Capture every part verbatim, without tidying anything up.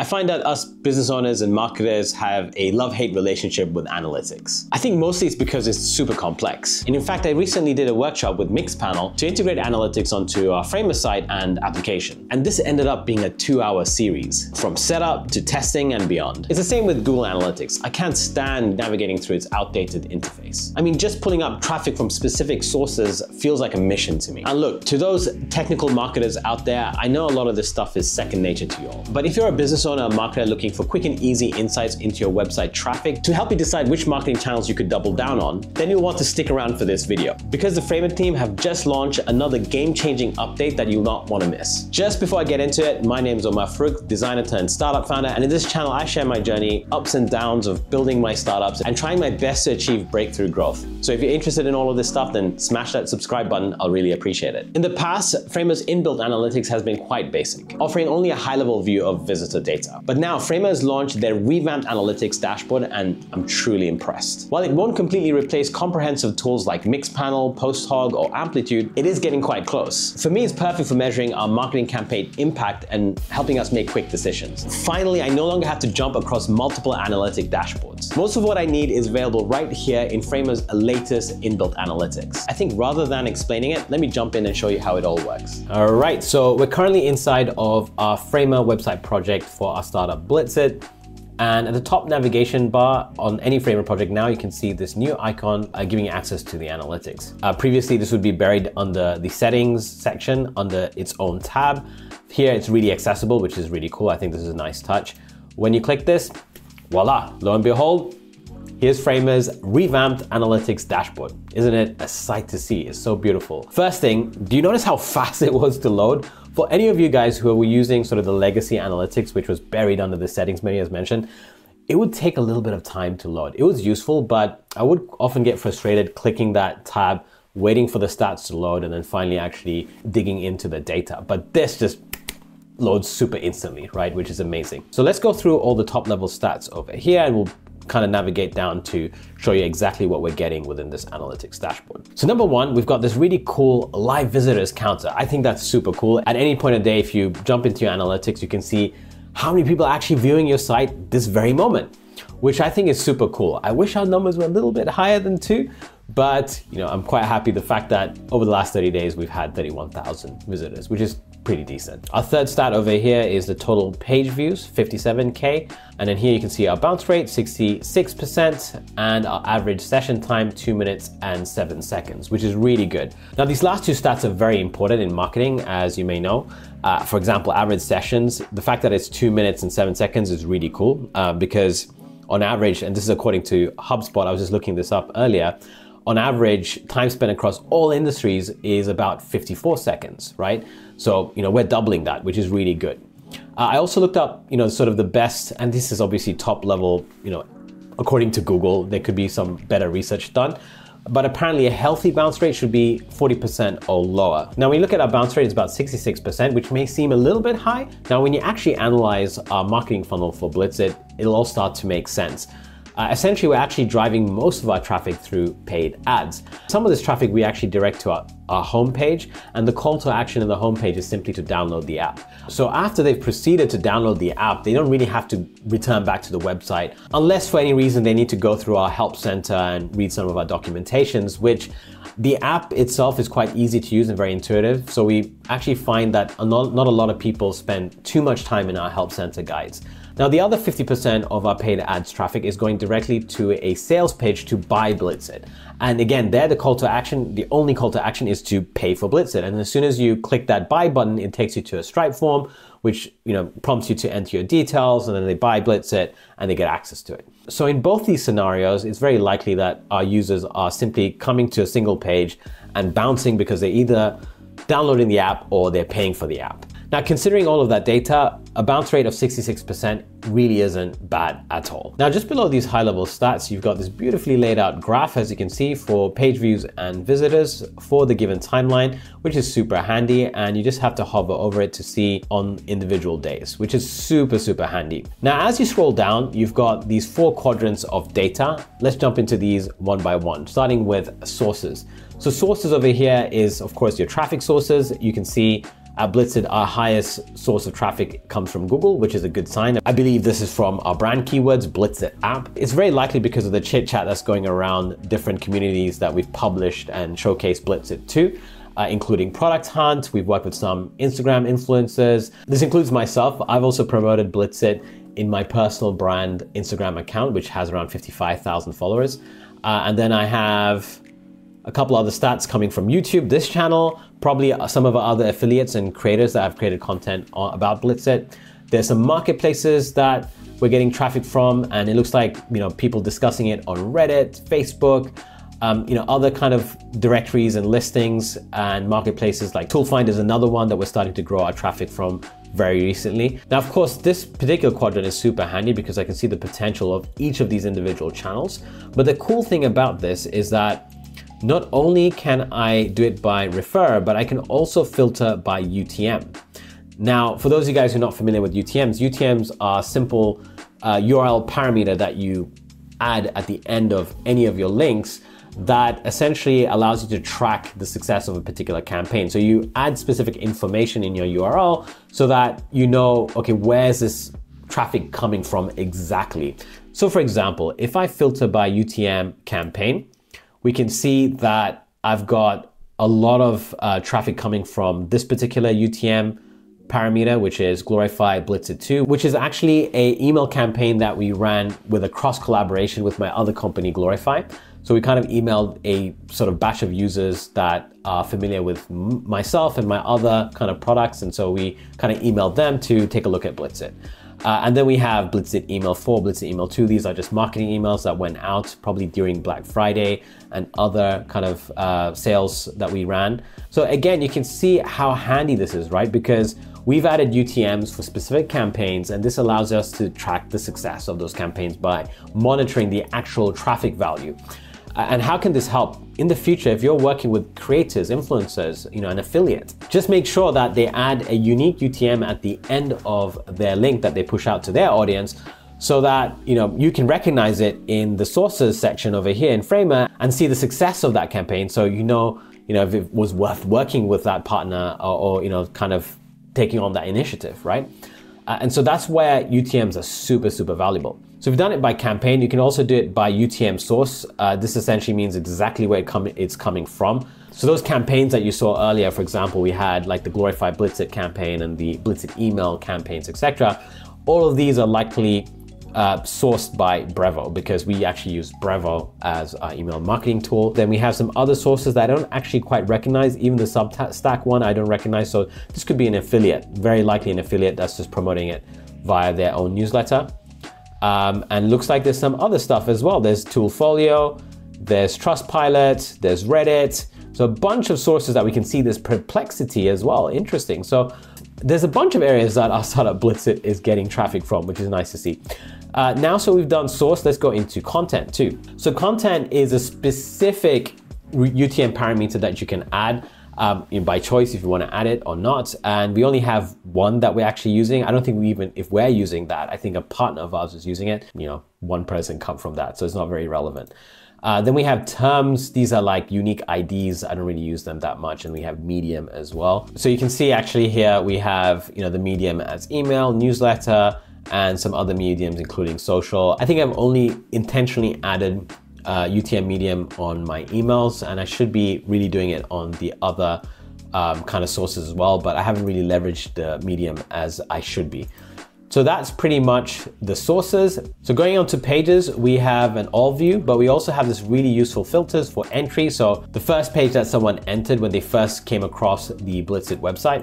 I find that us business owners and marketers have a love-hate relationship with analytics. I think mostly it's because it's super complex. And in fact, I recently did a workshop with Mixpanel to integrate analytics onto our Framer site and application. And this ended up being a two-hour series, from setup to testing and beyond. It's the same with Google Analytics. I can't stand navigating through its outdated interface. I mean, just pulling up traffic from specific sources feels like a mission to me. And look, to those technical marketers out there, I know a lot of this stuff is second nature to you all. But if you're a business owner or marketer looking for quick and easy insights into your website traffic to help you decide which marketing channels you could double down on, then you'll want to stick around for this video, because the Framer team have just launched another game-changing update that you'll not want to miss. Just before I get into it, my name is Omar Farouk, designer turned startup founder, and in this channel I share my journey, ups and downs of building my startups and trying my best to achieve breakthrough growth. So if you're interested in all of this stuff, then smash that subscribe button, I'll really appreciate it. In the past, Framer's inbuilt analytics has been quite basic, offering only a high-level view of visitor data. But now Framer has launched their revamped analytics dashboard, and I'm truly impressed. While it won't completely replace comprehensive tools like Mixpanel, PostHog, or Amplitude, it is getting quite close. For me, it's perfect for measuring our marketing campaign impact and helping us make quick decisions. Finally, I no longer have to jump across multiple analytic dashboards. Most of what I need is available right here in Framer's latest inbuilt analytics. I think rather than explaining it, let me jump in and show you how it all works. All right, so we're currently inside of our Framer website project for our startup Blitzit. And at the top navigation bar on any Framer project now, you can see this new icon uh, giving you access to the analytics. Uh, previously, this would be buried under the settings section under its own tab. Here, it's really accessible, which is really cool. I think this is a nice touch. When you click this, voila, lo and behold, here's Framer's revamped analytics dashboard. Isn't it a sight to see? It's so beautiful. First thing, do you notice how fast it was to load? For any of you guys who were using sort of the legacy analytics, which was buried under the settings menu as mentioned, it would take a little bit of time to load. It was useful, but I would often get frustrated clicking that tab, waiting for the stats to load, and then finally actually digging into the data. But this just loads super instantly, right? Which is amazing. So let's go through all the top level stats over here, and we'll kind of navigate down to show you exactly what we're getting within this analytics dashboard. So number one, we've got this really cool live visitors counter. I think that's super cool. At any point of day, if you jump into your analytics, you can see how many people are actually viewing your site this very moment, which I think is super cool. I wish our numbers were a little bit higher than two, but you know, I'm quite happy the fact that over the last thirty days, we've had thirty-one thousand visitors, which is pretty decent. Our third stat over here is the total page views, fifty-seven K. And then here you can see our bounce rate, sixty-six percent, and our average session time, two minutes and seven seconds, which is really good. Now, these last two stats are very important in marketing, as you may know. Uh, for example, average sessions, the fact that it's two minutes and seven seconds is really cool uh, because on average, and this is according to HubSpot, I was just looking this up earlier, on average, time spent across all industries is about fifty-four seconds, right? So, you know, we're doubling that, which is really good. Uh, I also looked up, you know, sort of the best, and this is obviously top level, you know, according to Google, there could be some better research done, but apparently a healthy bounce rate should be forty percent or lower. Now, when you look at our bounce rate, it's about sixty-six percent, which may seem a little bit high. Now, when you actually analyze our marketing funnel for Blitzit, it'll all start to make sense. Uh, essentially, we're actually driving most of our traffic through paid ads. Some of this traffic we actually direct to our, our homepage, and the call to action in the homepage is simply to download the app. So after they've proceeded to download the app, they don't really have to return back to the website, unless for any reason they need to go through our help center and read some of our documentations, which the app itself is quite easy to use and very intuitive. So we actually find that not, not a lot of people spend too much time in our help center guides. Now, the other fifty percent of our paid ads traffic is going directly to a sales page to buy Blitzit. And again, there the call to action, the only call to action is to pay for Blitzit. And as soon as you click that buy button, it takes you to a Stripe form, which, you know, prompts you to enter your details, and then they buy Blitzit and they get access to it. So in both these scenarios, it's very likely that our users are simply coming to a single page and bouncing because they're either downloading the app or they're paying for the app. Now, considering all of that data, a bounce rate of sixty-six percent really isn't bad at all. Now, just below these high-level stats, you've got this beautifully laid out graph, as you can see, for page views and visitors for the given timeline, which is super handy, and you just have to hover over it to see on individual days, which is super, super handy. Now, as you scroll down, you've got these four quadrants of data. Let's jump into these one by one, starting with sources. So sources over here is, of course, your traffic sources. You can see At Blitzit, our highest source of traffic comes from Google, which is a good sign. I believe this is from our brand keywords, Blitzit app. It's very likely because of the chit chat that's going around different communities that we've published and showcased Blitzit to, uh, including Product Hunt. We've worked with some Instagram influencers. This includes myself. I've also promoted Blitzit in my personal brand Instagram account, which has around fifty-five thousand followers. Uh, and then I have a couple other stats coming from YouTube, this channel, probably some of our other affiliates and creators that have created content about Blitzit. There's some marketplaces that we're getting traffic from, and it looks like, you know, people discussing it on Reddit, Facebook, um, you know, other kind of directories and listings and marketplaces like Toolfind is another one that we're starting to grow our traffic from very recently. Now, of course, this particular quadrant is super handy because I can see the potential of each of these individual channels. But the cool thing about this is that not only can I do it by referrer, but I can also filter by U T M. Now, for those of you guys who are not familiar with U T Ms, U T Ms are simple uh, U R L parameter that you add at the end of any of your links that essentially allows you to track the success of a particular campaign. So you add specific information in your U R L so that you know, okay, where's this traffic coming from exactly? So for example, if I filter by U T M campaign, we can see that I've got a lot of uh, traffic coming from this particular U T M parameter, which is Glorify Blitzit two, which is actually a email campaign that we ran with a cross collaboration with my other company, Glorify. So we kind of emailed a sort of batch of users that are familiar with myself and my other kind of products. And so we kind of emailed them to take a look at Blitzit. Uh, and then we have Blitzit email four, Blitzit email two. These are just marketing emails that went out probably during Black Friday and other kind of uh, sales that we ran. So again, you can see how handy this is, right? Because we've added U T Ms for specific campaigns, and this allows us to track the success of those campaigns by monitoring the actual traffic value. And how can this help in the future if you're working with creators, influencers, you know, an affiliate? Just make sure that they add a unique U T M at the end of their link that they push out to their audience so that, you know, you can recognize it in the sources section over here in Framer and see the success of that campaign. So, you know, you know, if it was worth working with that partner or, or you know, kind of taking on that initiative, right? Uh, and so that's where U T Ms are super, super valuable. So we've done it by campaign. You can also do it by U T M source. Uh, this essentially means exactly where it com it's coming from. So those campaigns that you saw earlier, for example, we had like the Glorify Blitzit campaign and the Blitzit email campaigns, et cetera. All of these are likely uh, sourced by Brevo because we actually use Brevo as our email marketing tool. Then we have some other sources that I don't actually quite recognize. Even the Substack one I don't recognize. So this could be an affiliate, very likely an affiliate that's just promoting it via their own newsletter. Um, and looks like there's some other stuff as well. There's Toolfolio, there's Trustpilot, there's Reddit. So a bunch of sources that we can see. There's Perplexity as well, interesting. So there's a bunch of areas that our startup Blitzit is getting traffic from, which is nice to see. Uh, now, so we've done source, let's go into content too. So content is a specific U T M parameter that you can add Um, by choice if you want to add it or not, and we only have one that we're actually using. I don't think we even, if we're using that, I think a partner of ours is using it. You know, one person come from that, so it's not very relevant. Uh, then we have terms. These are like unique I Ds. I don't really use them that much. And we have medium as well. So you can see actually here we have, you know, the medium as email, newsletter, and some other mediums including social. I think I've only intentionally added Uh, U T M medium on my emails, and I should be really doing it on the other um, kind of sources as well, but I haven't really leveraged the medium as I should be. So that's pretty much the sources. So going on to pages, we have an all view, but we also have this really useful filters for entry. So the first page that someone entered when they first came across the Blitzit website,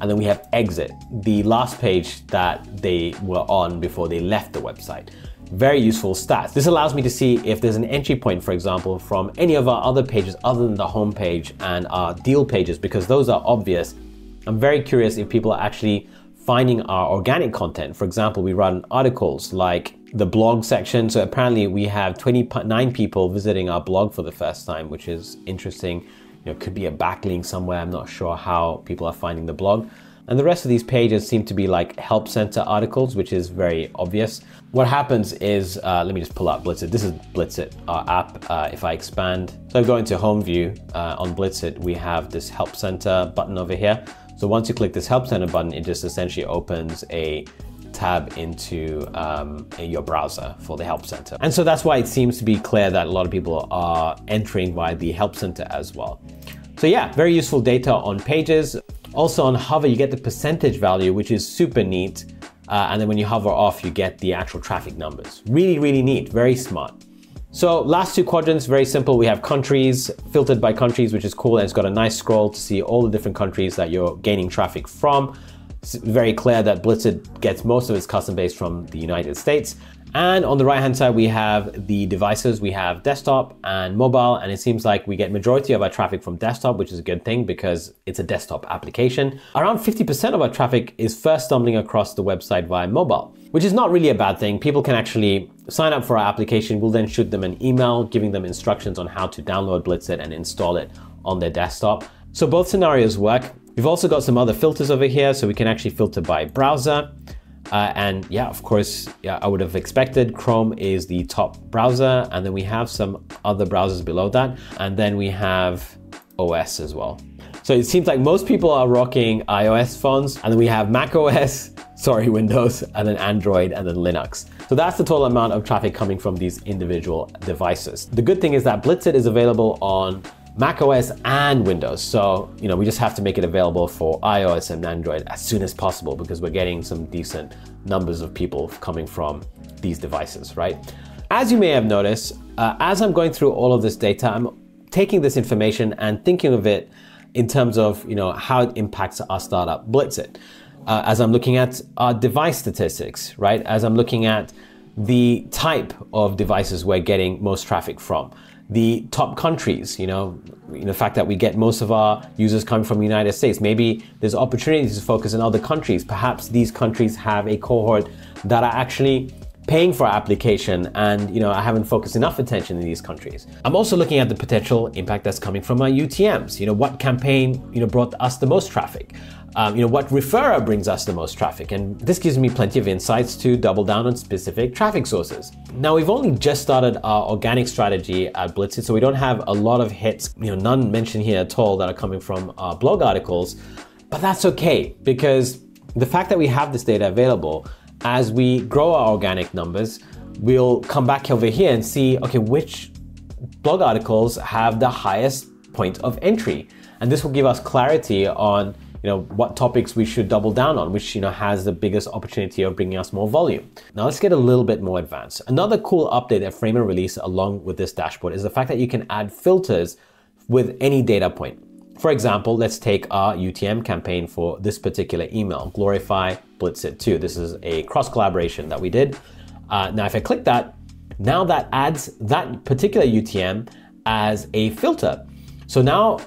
and then we have exit, the last page that they were on before they left the website. Very useful stats. This allows me to see if there's an entry point, for example, from any of our other pages other than the home page and our deal pages, because those are obvious. I'm very curious if people are actually finding our organic content. For example, we run articles like the blog section. So apparently we have twenty-nine people visiting our blog for the first time, which is interesting. You know, could be a backlink somewhere. I'm not sure how people are finding the blog. And the rest of these pages seem to be like help center articles, which is very obvious. What happens is, uh, let me just pull up Blitzit. This is Blitzit, our app. Uh, if I expand, so I go into home view uh, on Blitzit, we have this help center button over here. So once you click this Help Center button, it just essentially opens a tab into um, in your browser for the Help Center. And so that's why it seems to be clear that a lot of people are entering via the Help Center as well. So yeah, very useful data on pages. Also on hover, you get the percentage value, which is super neat. Uh, and then when you hover off, you get the actual traffic numbers. Really, really neat, very smart. So last two quadrants, very simple. We have countries, filtered by countries, which is cool. And it's got a nice scroll to see all the different countries that you're gaining traffic from. It's very clear that Blitzit gets most of its custom base from the United States. And on the right-hand side, we have the devices. We have desktop and mobile, and it seems like we get majority of our traffic from desktop, which is a good thing because it's a desktop application. Around fifty percent of our traffic is first stumbling across the website via mobile, which is not really a bad thing. People can actually sign up for our application. We'll then shoot them an email, giving them instructions on how to download Blitzit and install it on their desktop. So both scenarios work. We've also got some other filters over here, so we can actually filter by browser. Uh, and yeah, of course, yeah, I would have expected Chrome is the top browser, and then we have some other browsers below that, and then we have O S as well. So it seems like most people are rocking iOS phones, and then we have macOS, sorry, Windows, and then Android, and then Linux. So that's the total amount of traffic coming from these individual devices. The good thing is that Blitzit is available on macOS and Windows. So, you know, we just have to make it available for iOS and Android as soon as possible because we're getting some decent numbers of people coming from these devices, right? As you may have noticed, uh, as I'm going through all of this data, I'm taking this information and thinking of it in terms of, you know, how it impacts our startup Blitzit. Uh, as I'm looking at our device statistics, right? As I'm looking at the type of devices we're getting most traffic from. The top countries, you know, the fact that we get most of our users coming from the United States. Maybe there's opportunities to focus on other countries. Perhaps these countries have a cohort that are actually paying for our application and, you know, I haven't focused enough attention in these countries. I'm also looking at the potential impact that's coming from our U T Ms. You know, what campaign, you know, brought us the most traffic? Um, you know, what referrer brings us the most traffic? And this gives me plenty of insights to double down on specific traffic sources. Now, we've only just started our organic strategy at Blitzit, so we don't have a lot of hits, you know, none mentioned here at all that are coming from our blog articles, but that's okay because the fact that we have this data available, as we grow our organic numbers, we'll come back over here and see, okay, which blog articles have the highest point of entry. And this will give us clarity on, you know, what topics we should double down on, which, you know, has the biggest opportunity of bringing us more volume. Now let's get a little bit more advanced. Another cool update that Framer released along with this dashboard is the fact that you can add filters with any data point. For example, let's take our U T M campaign for this particular email, Glorify Blitzit two. This is a cross-collaboration that we did. Uh, now, if I click that, now that adds that particular U T M as a filter. So now,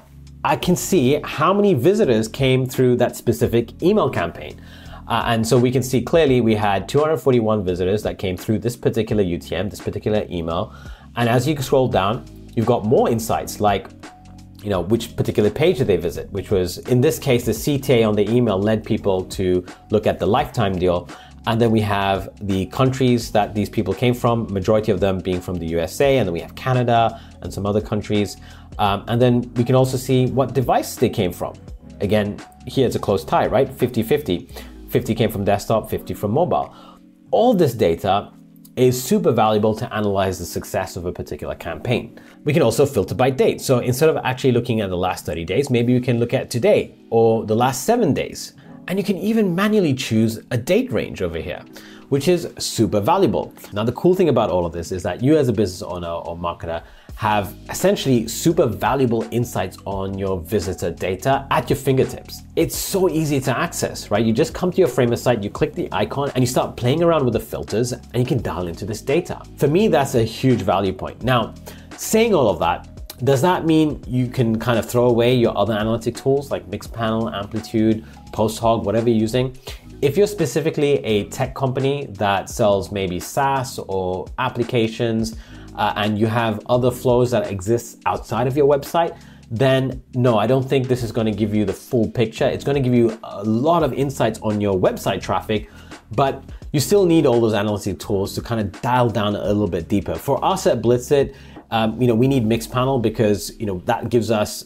I can see how many visitors came through that specific email campaign. Uh, and so we can see clearly we had two hundred forty-one visitors that came through this particular U T M, this particular email. And as you scroll down, you've got more insights like, you know, which particular page did they visit, which was in this case, the C T A on the email led people to look at the lifetime deal. And then we have the countries that these people came from, majority of them being from the U S A, and then we have Canada and some other countries. Um, and then we can also see what device they came from. Again, here it's a close tie, right? fifty fifty. fifty came from desktop, fifty from mobile. All this data is super valuable to analyze the success of a particular campaign. We can also filter by date. So instead of actually looking at the last thirty days, maybe we can look at today or the last seven days. And you can even manually choose a date range over here, which is super valuable. Now, the cool thing about all of this is that you as a business owner or marketer have essentially super valuable insights on your visitor data at your fingertips. It's so easy to access, right? You just come to your Framer site, you click the icon and you start playing around with the filters and you can dial into this data. For me, that's a huge value point. Now, saying all of that, does that mean you can kind of throw away your other analytic tools like Mixpanel, Amplitude, PostHog, whatever you're using? If you're specifically a tech company that sells maybe SaaS or applications, uh, and you have other flows that exist outside of your website, then no, I don't think this is going to give you the full picture. It's going to give you a lot of insights on your website traffic, but you still need all those analytic tools to kind of dial down a little bit deeper. For us at Blitzit, um, you know, we need Mixpanel because, you know, that gives us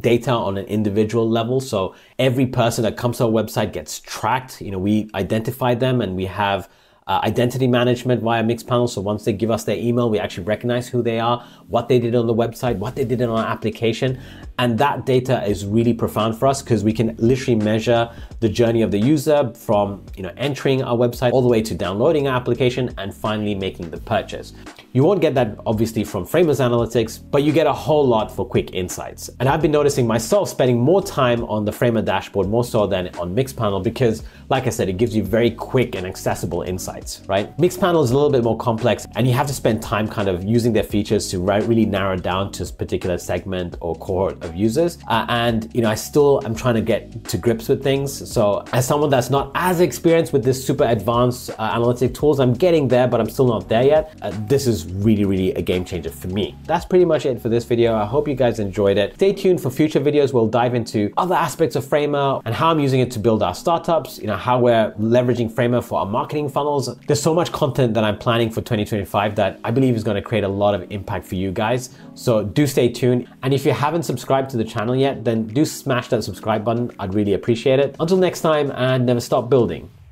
data on an individual level. So every person that comes to our website gets tracked. You know, we identify them, and we have Uh, identity management via Mixpanel. So once they give us their email, we actually recognize who they are, what they did on the website, what they did in our application. And that data is really profound for us because we can literally measure the journey of the user from, you know, entering our website all the way to downloading our application and finally making the purchase. You won't get that obviously from Framer's analytics, but you get a whole lot for quick insights. And I've been noticing myself spending more time on the Framer dashboard more so than on Mixpanel because, like I said, it gives you very quick and accessible insights, right? Mixpanel is a little bit more complex and you have to spend time kind of using their features to really narrow down to a particular segment or cohort of users. Uh, and, you know, I still am trying to get to grips with things. So as someone that's not as experienced with this super advanced uh, analytic tools, I'm getting there, but I'm still not there yet. Uh, this is really, really a game changer for me. That's pretty much it for this video. I hope you guys enjoyed it. Stay tuned for future videos. We'll dive into other aspects of Framer and how I'm using it to build our startups, you know, how we're leveraging Framer for our marketing funnels. There's so much content that I'm planning for twenty twenty-five that I believe is going to create a lot of impact for you guys. So do stay tuned. And if you haven't subscribed to the channel yet, then do smash that subscribe button. I'd really appreciate it. Until next time, and never stop building.